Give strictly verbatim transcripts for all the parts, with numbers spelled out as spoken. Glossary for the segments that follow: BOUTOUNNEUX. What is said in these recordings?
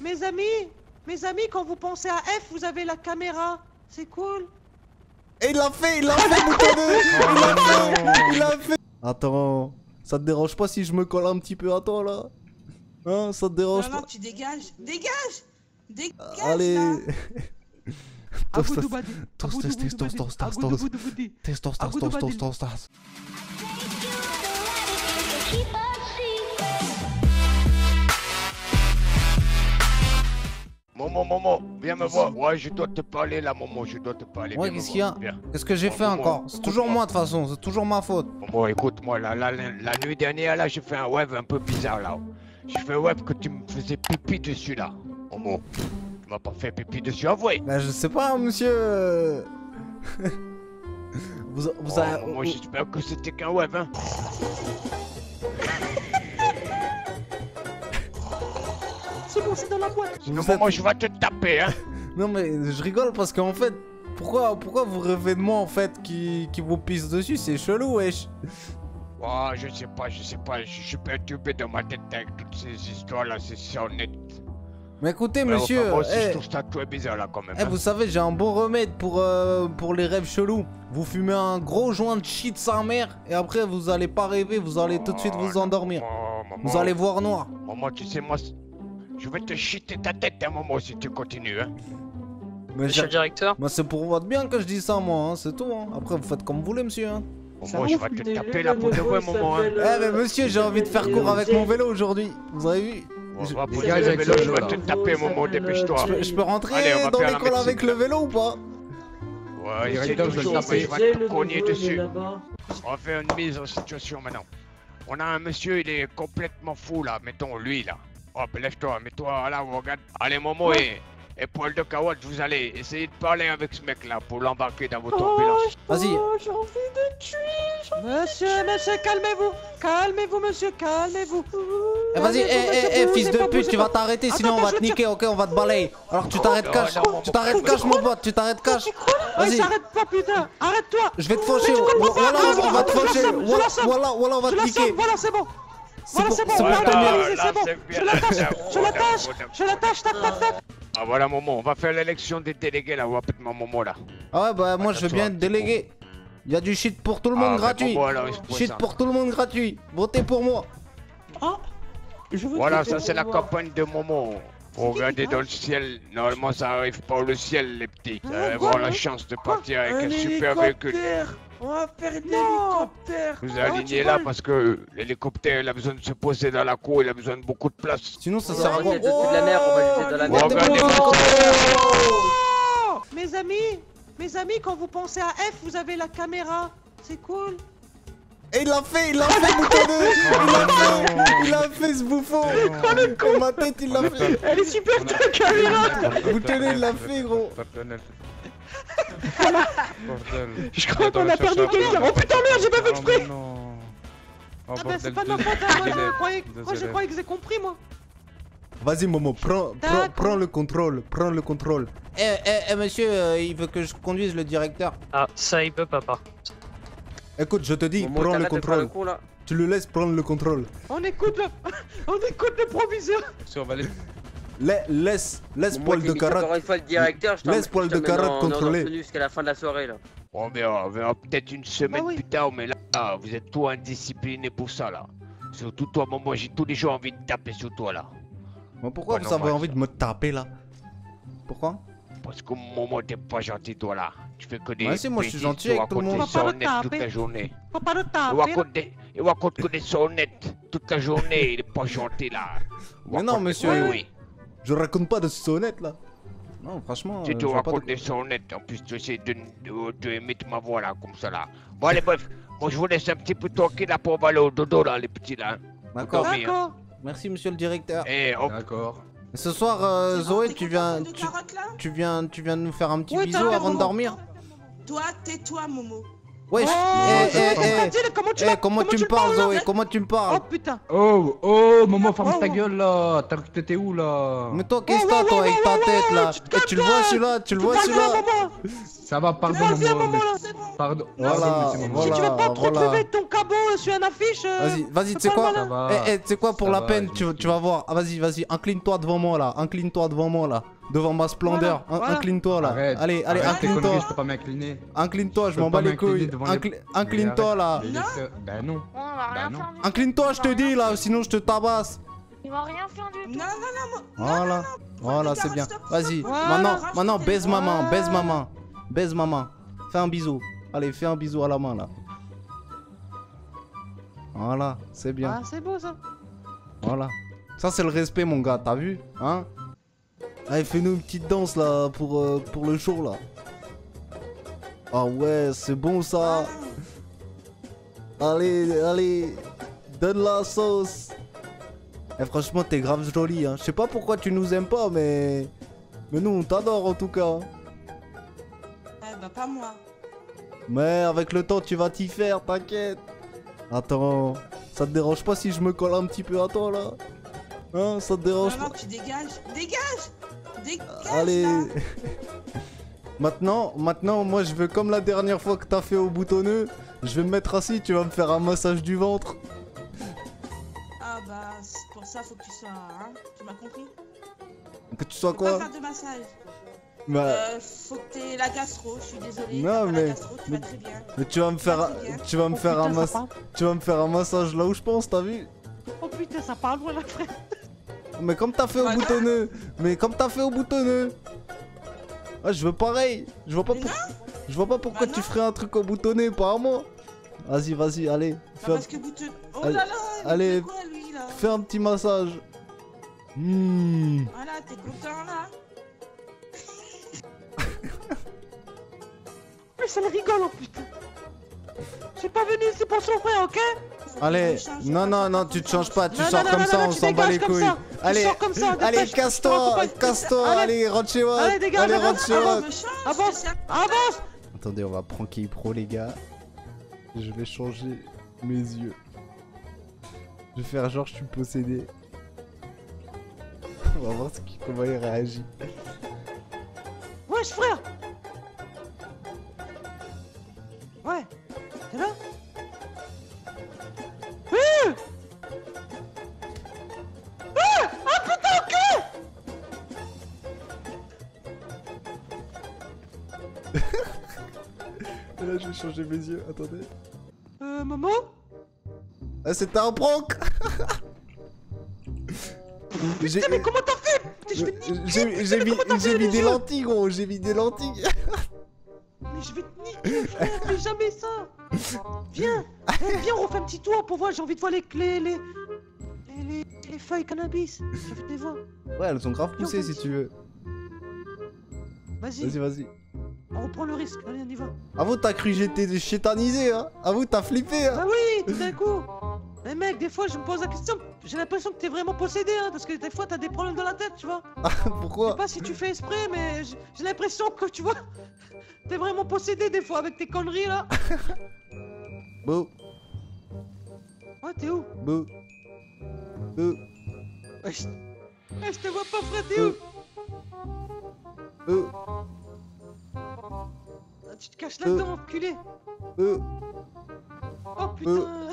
Mes amis, mes amis, quand vous pensez à F, vous avez la caméra. C'est cool. Et il l'a fait, il l'a fait, Boutonneux. Il l'a fait, il l'a fait. Attends, ça te dérange pas si je me colle un petit peu à toi là? Hein, ça te dérange non, pas? Non, tu dégages, dégage, dégage. Ah, allez. Là. Momo, Momo, viens me voir. Ouais, je dois te parler là, Momo, je dois te parler. Ouais, qu'est-ce qu'il y a? Qu'est-ce que j'ai fait encore? C'est toujours moi de toute façon, c'est toujours ma faute. Momo, écoute-moi, la, la, la, la nuit dernière là, j'ai fait un web un peu bizarre là. J'ai fait un web que tu me faisais pipi dessus là, Momo. Tu m'as pas fait pipi dessus, avoué. Bah je sais pas, monsieur. vous, vous oh, avez... Moi j'espère que c'était qu'un web, hein. C'est bon, c'est dans la boîte. Sinon êtes... moi je vais te taper, hein. Non mais je rigole parce qu'en fait, pourquoi, pourquoi vous rêvez de moi en fait qui, qui vous pisse dessus? C'est chelou, wesh. Oh, je sais pas, je sais pas, je suis perturbé dans ma tête avec toutes ces histoires là, c'est honnête. Mais écoutez, mais monsieur, enfin, moi aussi, hey, je trouve ça très bizarre là quand même. Hey, hein. Vous savez, j'ai un bon remède pour, euh, pour les rêves chelous. Vous fumez un gros joint de shit de sa mère et après vous allez pas rêver, vous allez oh, tout de suite vous endormir. Maman, maman, vous allez voir noir. Maman, tu sais, moi, je vais te shiter ta tête un moment si tu continues. Hein. Mais monsieur le directeur, moi, c'est pour votre bien que je dis ça, moi, hein, c'est tout. Hein. Après, vous faites comme vous voulez, monsieur. Hein. Bon, moi, je vais te taper là pour de vrai, maman. Eh, mais monsieur, j'ai envie de faire court avec mon vélo aujourd'hui. Vous avez vu? Je... On va bouger avec le vélo, je vais te taper, Momo, dépêche-toi. Je, je peux rentrer Allez, dans l'école avec le vélo ou pas? Ouais, il reste deux jours, mais je vais te cogner dessus. On va faire une mise en situation maintenant. On a un monsieur, il est complètement fou là, mettons lui là. Hop, lève-toi, mets-toi là, regarde. Allez, Momo et, et poil de carotte, vous allez essayer de parler avec ce mec là pour l'embarquer dans votre ambulance. Vas-y. Oh, j'ai envie de tuer. Monsieur, monsieur, calmez-vous. Calmez-vous, monsieur, calmez-vous. Eh vas-y, eh, eh, fils de pute, tu vas t'arrêter, sinon on va te niquer, ok, on va te balayer. Alors tu t'arrêtes cash, tu t'arrêtes cash mon pote, tu t'arrêtes cash. Vas-y. Arrête pas putain, arrête-toi. Je vais te faucher, voilà, on va te faucher, voilà, voilà, on va te niquer. Voilà, c'est bon. Voilà, c'est bon, c'est bon. Je l'attache, je l'attache, je l'attache, tac, tac, tac. Ah voilà, Momo, on va faire l'élection des délégués là, on va péter mon Momo là. Ah ouais, bah moi je veux bien être délégué. Il y a du shit pour tout le monde gratuit. Shit pour tout le monde gratuit. Votez pour moi. Voilà, ça c'est la campagne de Momo. Regardez dans le ciel, normalement ça arrive pas le ciel les petits. Vous allez avoir la chance de partir avec un super véhicule. On va faire l'hélicoptère. Vous alignez là parce que l'hélicoptère il a besoin de se poser dans la cour, il a besoin de beaucoup de place. Sinon ça sert à quoi? On va jeter de la merde, on va jeter de la merde. Mes amis, mes amis, quand vous pensez à F, vous avez la caméra, c'est cool. Et il l'a fait, il l'a fait, Boutonneux. Il l'a fait, il l'a fait ce bouffon. Oh le con. Ma tête, il l'a fait. Elle est super ta caméra. Boutonneux, il l'a fait, gros. Je crois qu'on a perdu quelqu'un. Oh putain merde, j'ai pas fait exprès. Ah bah c'est pas de ma faute, moi je croyais que j'ai compris moi. Vas-y Momo, prends, prends, prends le contrôle, prends le contrôle. Eh, eh, eh monsieur, euh, il veut que je conduise le directeur. Ah ça il peut pas par contre. Écoute, je te dis, Momo, prends le contrôle. Le coup, tu le laisses prendre le contrôle. On écoute le, on écoute le proviseur. La... Laisse, laisse poil de carotte. Encore une fois le directeur, je laisse poil de carotte contrôler. Jusqu'à la fin de la soirée là. Bon mais on verra peut-être une semaine plus tard, mais là, vous êtes trop indiscipliné pour ça là. Surtout toi, Momo, j'ai tous les jours envie de taper sur toi là. Mais pourquoi vous avez envie de me taper là? Pourquoi? Parce que Momo t'es pas gentil toi là. Tu fais que des ouais, si, moi je suis gentil avec tout le monde. Faut pas le taper. Toute la journée. Faut pas le taper. Il raconte que des sonnettes toute la journée, il est pas gentil là. Mais non monsieur. Oui oui. Je raconte pas de sonnettes là. Non franchement. Si tu racontes des sonnettes, en plus tu essaies de, de, de émettre ma voix là comme ça là. Bon allez bref, moi je vous laisse un petit peu tranquille là pour aller au dodo là les petits là. D'accord. D'accord. Merci monsieur le directeur. Eh hop. D'accord. Ce soir euh, Zoé tu viens tu, tu viens tu viens nous faire un petit oui, bisou avant de dormir. Toi tais-toi Momo. Wesh, comment tu me parles, Zoé? Comment tu me parles? Oh putain. Oh, oh, maman, ferme ta gueule là. T'étais où là? Mais toi, qu'est-ce que t'as, toi, avec ta tête là? Tu le vois celui-là? Tu le vois celui-là? Ça va, pardon, maman. Pardon. Voilà, voilà. Tu veux pas trop priver ton cabot sur une affiche? Vas-y, vas-y, tu sais quoi? Eh, tu sais quoi, pour la peine, tu vas voir. Vas-y, vas-y, incline-toi devant moi là. Incline-toi devant moi là. Devant ma splendeur, voilà, voilà. Incline-toi là. Arrête, allez, allez, incline-toi. Je peux pas m'incliner. Incline-toi, je m'en bats les couilles. Incline-toi là. Bah non. Bah non. Incline-toi, je te dis là, sinon je te tabasse. Ils vont rien faire du tout. Non, non, non. Voilà, voilà, c'est bien. Vas-y, maintenant, maintenant, baise ma main, baise ma main, baise ma main. Fais un bisou. Allez, fais un bisou à la main là. Voilà, c'est bien. Ah, c'est beau ça. Voilà. Ça c'est le respect, mon gars. T'as vu, hein? Allez, fais-nous une petite danse là pour, euh, pour le show là. Ah ouais, c'est bon ça. Allez, allez, donne la sauce. Eh, franchement, t'es grave jolie, hein. Je sais pas pourquoi tu nous aimes pas, mais. Mais nous, on t'adore en tout cas. Eh bah, pas moi. Mais avec le temps, tu vas t'y faire, t'inquiète. Attends, ça te dérange pas si je me colle un petit peu à toi là? Hein, ça te dérange pas? Tu dégages, dégage. Dégage, allez. Maintenant, maintenant, moi je veux, comme la dernière fois que t'as fait au boutonneux, je vais me mettre assis, tu vas me faire un massage du ventre. Ah bah, pour ça faut que tu sois, hein, tu m'as compris? Que tu sois quoi? Pas faire de massage. Bah... Euh, faut que t'aies la gastro, je suis désolé. Non mais... La gastro, tu mais... vas très bien. Mais tu vas me faire, tu vas me oh, faire un massage, tu vas me faire un massage là où je pense, t'as vu? Oh putain, ça parle moi là, frère. Mais comme t'as fait, voilà, au boutonneux. Mais comme t'as fait au boutonneux. Ah, je veux pareil. Je vois pas, pour... je vois pas pourquoi bah tu ferais un truc au boutonneux, pas à moi. Vas-y, vas-y, allez. Fais, parce un... Que boute... oh allez, là là, allez, quoi, lui, là. Fais un petit massage. Mmh. Voilà, t'es content là. Mais ça le rigole, oh putain. Je suis pas venu ici pour souffrir, ok? Allez, non, non, non, tu te changes pas, tu non, sors non, comme non, ça, non, on s'en bat les couilles. Allez, allez, casse-toi, casse-toi, allez, rentre chez moi. Allez, dégage, allez, rentre chez moi. Avance, avance. Attendez, on va pranker pro, les gars. Je vais changer mes yeux. Je vais faire genre, je suis possédé. On va voir comment il réagit. Wesh, frère. Ouais, t'es là? Et là, je vais changer mes yeux. Attendez. Euh, maman? Ah, c'était un prank. Putain, mais comment t'as fait? J'ai mis, mis, mis des lentilles, gros. J'ai mis des lentilles. Mais je vais te niquer, frère. Fais jamais ça. Viens. Viens, on refait un petit tour pour voir. J'ai envie de voir les clés, les, les, les, les feuilles cannabis. J'ai envie de les voir. Ouais, elles sont grave poussées si tu veux. Vas-y. Vas-y, vas-y. On reprend le risque, allez, on y va. Ah vous, t'as cru que j'étais chétanisé, hein? Ah vous, t'as flippé, hein? Bah oui, tout d'un coup. Mais mec, des fois, je me pose la question, j'ai l'impression que t'es vraiment possédé, hein? Parce que des fois, t'as des problèmes dans la tête, tu vois. Ah, pourquoi? Je sais pas si tu fais exprès, mais j'ai l'impression que, tu vois, t'es vraiment possédé des fois avec tes conneries, là. Bou. Ouais, t'es où? Bou. Bou. Ouais, je... Ouais, je te vois pas, frère, t'es où? Bou. Tu te caches là-dedans, euh. enculé. euh. Oh putain. euh.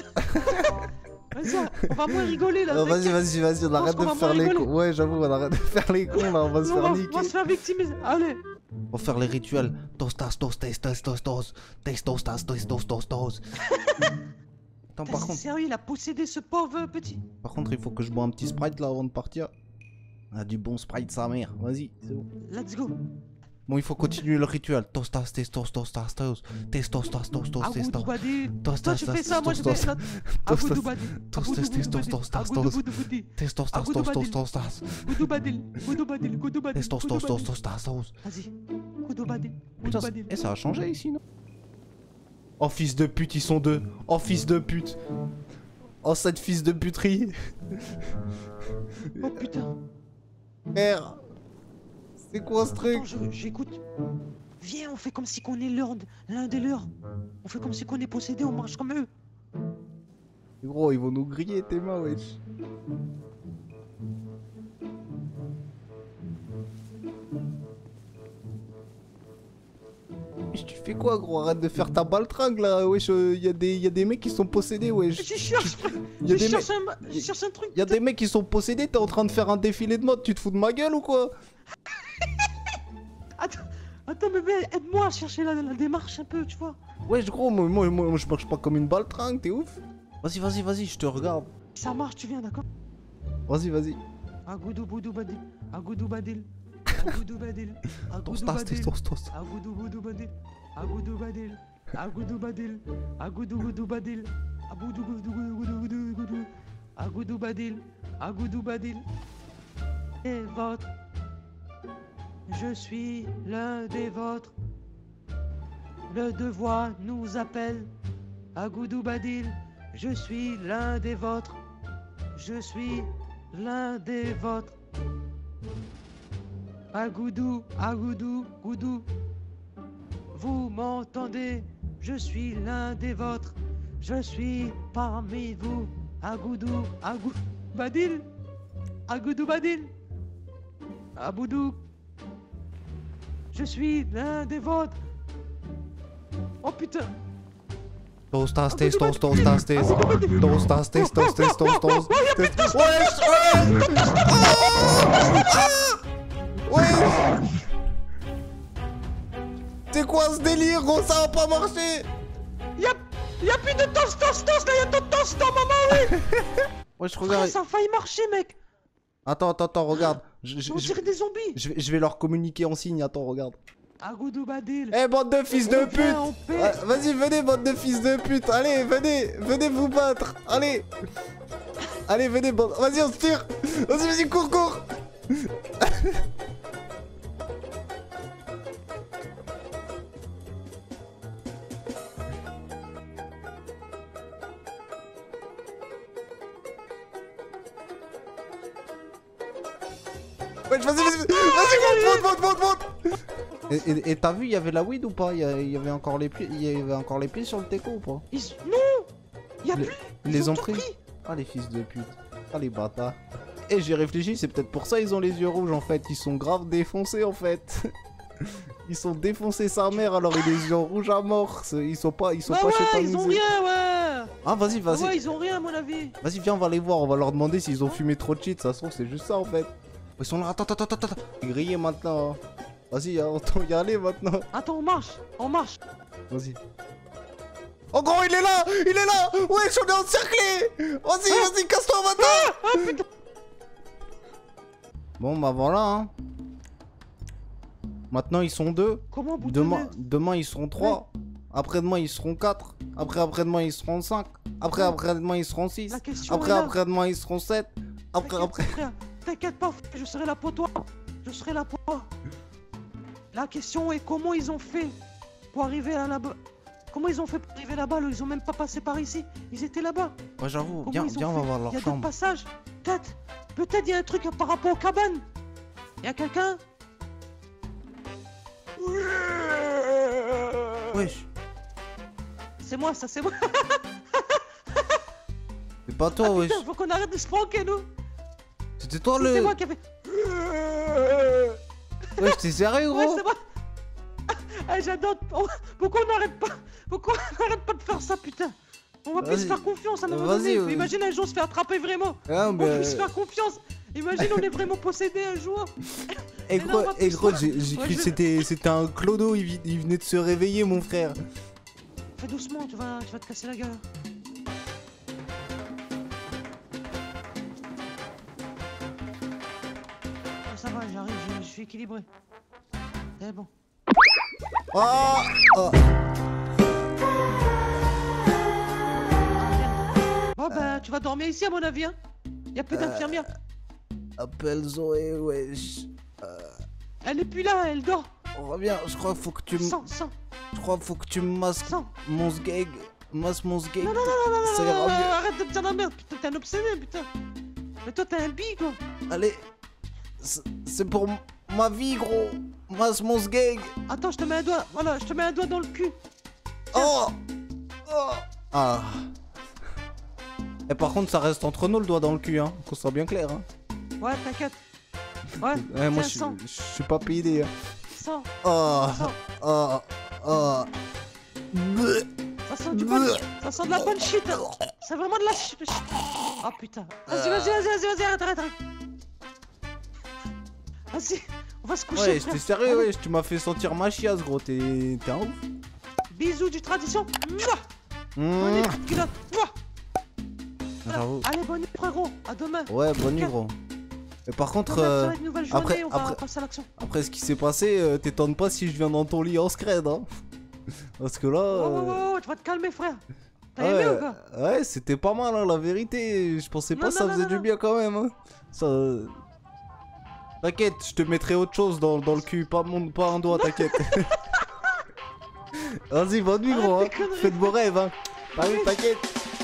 Vas-y, on va moins rigoler là. Vas-y, vas-y, vas-y, on arrête de faire les cons. Ouais, j'avoue, on arrête de faire les cons là, on va se faire niquer. On va se faire victimiser, allez. On va faire les rituels. Tostas, tostas, tostas, tostas, tostas, tostas, tostas. Attends, par contre... Sérieux, il a possédé ce pauvre petit. Par contre, il faut que je bois un petit Sprite là avant de partir. Ah, du bon Sprite, sa mère. Vas-y, c'est bon. Let's go. Bon, il faut continuer le rituel. Tostas, testos, tostas, tostas, testos, tostas, tostas, testos. Tostas, tu fais ça, moi je fais ça. Tostas, tostas, testos, tostas, tostas, testos, tostas, tostas. Goudobadil, goudobadil, goudobadil. Testos, tostas, tostas, tostas. Vas-y. Goudobadil, goudobadil. Eh, ça a changé ici, non? Oh fils de pute, ils sont deux. Oh fils de pute. Oh cette fils de puterie. Oh putain. Merde. C'est quoi ce truc? J'écoute. Viens, on fait comme si qu'on est l'un des leurs. On fait comme si qu'on est possédé, on marche comme eux. Gros, ils vont nous griller tes mains, wesh. Tu fais quoi, gros? Arrête de faire ta baltringue là, wesh. Il y a des mecs qui sont possédés, wesh. Je cherche, je cherche, un, je cherche un truc. Il y a des mecs qui sont possédés, t'es en train de faire un défilé de mode, tu te fous de ma gueule ou quoi? Attends, attends, bébé, aide-moi à chercher la, la démarche un peu, tu vois. Wesh, gros, moi, moi, moi je marche pas comme une baltringue, t'es ouf. Vas-y, vas-y, vas-y, je te regarde. Ça marche, tu viens, d'accord? Vas-y, vas-y. Agoudou boudou badil, agoudou badil. Agoudou badil, agoudou badil, agoudou badil, agoudou badil, agoudou badil, agoudou badil, agoudou badil, agoudou badil. Et votre, je suis l'un des vôtres. Le devoir nous appelle. Agoudou badil, je suis l'un des vôtres. Je suis l'un des vôtres. Agoudou, agoudou, goudou. Vous m'entendez? Je suis l'un des vôtres. Je suis parmi vous. Agoudou, agoudou, badil. Agoudou, badil. Aboudou. Je suis l'un des vôtres. Oh putain. Toast, toast, toast, toast, toast, toast, toast, toast, toast, toast, toast. Ouais. C'est quoi ce délire, gros? Ça va pas marcher. Y'a y'a plus de toast, toast, toast, là y'a ton toast, ton maman, oui. Ouais, je regarde. Frère, ça a failli marcher, mec. Attends, attends, attends, regarde. Je, je, on dirait des zombies. Je, je vais leur communiquer en signe, attends, regarde. Agoudou Badil. Eh, bande de fils de pute. Vas-y, venez, bande de fils de pute. Allez, venez, venez vous battre. Allez. Allez, venez, bande. Vas-y, on se tire. Vas-y, vas-y, cours, cours. Vas-y, vas-y, vas-y, monte, monte, monte, monte. Et t'as vu, il y avait la weed ou pas? Il y avait encore les pieds, il y avait encore les pieds sur le teco ou pas? Ils... Non, il y a plus. Ils les ont pris. pris. Ah les fils de pute, ah les bâtards. Et j'ai réfléchi, c'est peut-être pour ça ils ont les yeux rouges en fait. Ils sont grave défoncés en fait. Ils sont défoncés sa mère, alors ils les yeux rouges à mort. Ils sont pas, ils sont bah pas ouais, chétamisés. Ils ont rien, ouais. Ah vas-y, vas-y. Ouais, ils ont rien à mon avis. Vas-y, viens, on va les voir, on va leur demander s'ils ont fumé trop de shit. Ça se trouve c'est juste ça en fait. Ils sont là, attends, attends, attends, attends. Grillé maintenant. Vas-y, on y aller maintenant. Attends, on marche, on marche. Vas-y. Oh gros, il est là, il est là. Ouais, j'en ai encerclé. Vas-y, ah. vas-y, casse-toi maintenant. Ah, ah, putain. Bon, bah voilà. Hein. Maintenant, ils sont deux. Comment Demain, demain ils seront trois. Ouais. Après-demain, ils seront quatre. Après-après-demain, ils seront cinq. Après-après-demain, ils seront six. Après-après-demain, ils seront sept. Après-après... T'inquiète pas, je serai là pour toi. Je serai là pour toi. La question est comment ils ont fait pour arriver là-bas. Comment ils ont fait pour arriver là-bas? Ils ont même pas passé par ici. Ils étaient là-bas. Ouais, j'avoue. Viens, viens, on va voir leur chambre. Il y a d'autres passages. Peut-être, peut-être il y a un truc par rapport aux cabanes. Il y a quelqu'un? Wesh. C'est moi, ça, c'est moi. C'est pas toi, wesh. Faut qu'on arrête de se planquer, nous. C'était toi le... C'est moi qui a fait... Ouais, t'es sérieux, gros? Ouais, c'est moi. Ah, j'adore... Oh, pourquoi on n'arrête pas... Pourquoi on n'arrête pas de faire ça, putain? On va plus se faire confiance à un moment donné. Ouais. Imagine un jour on se fait attraper vraiment. Ah, mais... On va plus se faire confiance. Imagine on est vraiment possédé un jour. Et, et gros, et gros j'ai cru que c'était c'était un clodo. Il, il venait de se réveiller, mon frère. Fais doucement, tu vas, tu vas te casser la gueule. Ça va, j'arrive, je, je suis équilibré. C'est bon. Oh, oh. Bon bah, euh... tu vas dormir ici à mon avis, hein. Y'a plus d'infirmière. Euh... Appelle Zoé, wesh. Euh... Elle est plus là, elle dort. On va bien, je crois qu'il faut que tu me... Je crois qu'il faut que tu me masques mon sgeg. Masque mon sgeg. Non, non, non, non, non, non, non, non, arrête de me dire la merde, putain, t'es un obsédé, putain. Mais toi, t'es un bille, quoi. Allez. C'est pour Ma vie, gros. Ma mon sgeg. Attends, je te mets un doigt. Voilà, je te mets un doigt dans le cul. Tiens. Oh. Oh. Ah. Et par contre, ça reste entre nous le doigt dans le cul, hein. Qu'on soit bien clair, hein. Ouais, t'inquiète. Ouais, ouais moi, je suis pas pédé. Hein. Sans. Oh. Sans. Oh. Oh. Ça sent du bon... Ça sent de la bonne shit. Hein. C'est vraiment de la shit. Oh putain. Vas-y, vas-y, vas-y, vas-y, arrête, arrête, arrête. Vas-y, on va se coucher. Ouais, j'étais sérieux, ouais, tu m'as fait sentir ma chiasse, gros. T'es un ouf. Bisous du tradition. Mouah. Bravo. Allez, bonne nuit, frérot. À demain. Ouais, bonne nuit, gros. Et par contre, euh, journée, après, après, après ce qui s'est passé, euh, t'étonnes pas si je viens dans ton lit en scred, hein. Parce que là... Euh... Oh, oh, oh, tu vas te calmer, frère. T'as ouais, aimé ou quoi? Ouais, c'était pas mal, hein, la vérité. Je pensais non, pas que ça non, faisait non, du non. bien quand même. Hein. Ça... T'inquiète, je te mettrai autre chose dans, dans le cul. Pas, mon... pas un doigt, t'inquiète. Vas-y, bonne nuit, gros. Hein. Faites vos rêves. Hein. T'inquiète.